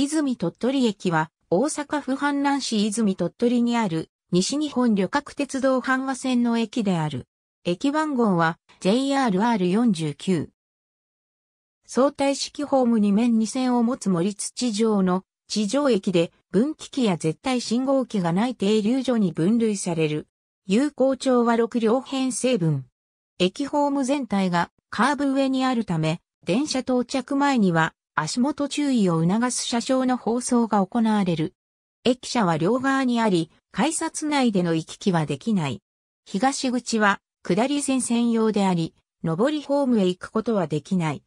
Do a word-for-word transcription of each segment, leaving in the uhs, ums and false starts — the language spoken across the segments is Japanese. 泉鳥取駅は、大阪府阪南市泉鳥取にある、西日本旅客鉄道阪和線の駅である。駅番号は、ジェイアールアールよんじゅうきゅう。相対式ホームに面に線を持つ盛り土状の地上駅で、分岐器や絶対信号機がない停留所に分類される。有効長はろく両編成分。駅ホーム全体がカーブ上にあるため、電車到着前には足元注意を促す車掌の放送が行われる。駅舎は両側にあり、改札内での行き来はできない。東口は下り線専用であり、上りホームへ行くことはできない。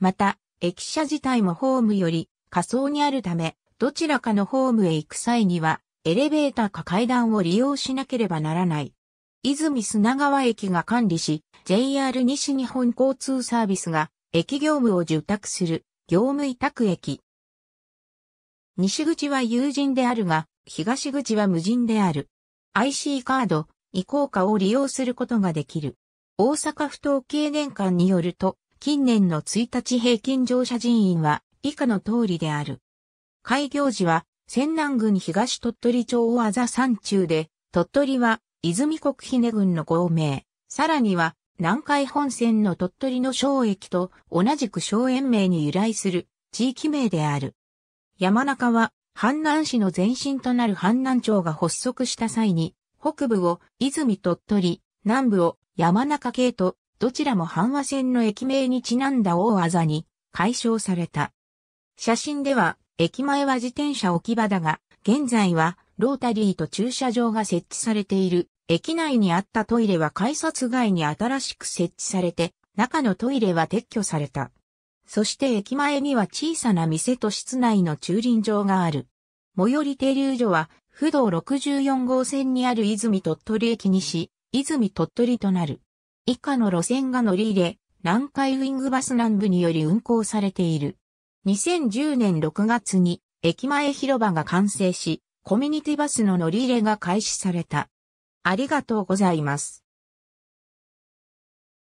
また、駅舎自体もホームより下層にあるため、どちらかのホームへ行く際には、エレベーターか階段を利用しなければならない。泉砂川駅が管理し、ジェイアール 西日本交通サービスが、駅業務を受託する、業務委託駅。西口は有人であるが、東口は無人である。アイシー カード、アイコーカ を利用することができる。大阪府統計年間によると、近年のいちにち平均乗車人員は、以下の通りである。開業時は、泉南郡東鳥取町をあざ山中で、鳥取は泉国日根郡の合名、さらには南海本線の鳥取の荘駅と同じく荘園名に由来する地域名である。山中は阪南市の前身となる阪南町が発足した際に、北部を泉鳥取、南部を山中系と、どちらも阪和線の駅名にちなんだ大あざに改称された。写真では、駅前は自転車置き場だが、現在はロータリーと駐車場が設置されている。駅内にあったトイレは改札外に新しく設置されて、中のトイレは撤去された。そして駅前には小さな店と室内の駐輪場がある。最寄り停留所は、府道ろくじゅうよん号線にある泉鳥取駅西、泉鳥取となる。以下の路線が乗り入れ、南海ウィングバス南部により運行されている。にせんじゅうねんろくがつに駅前広場が完成し、コミュニティバスの乗り入れが開始された。ありがとうございます。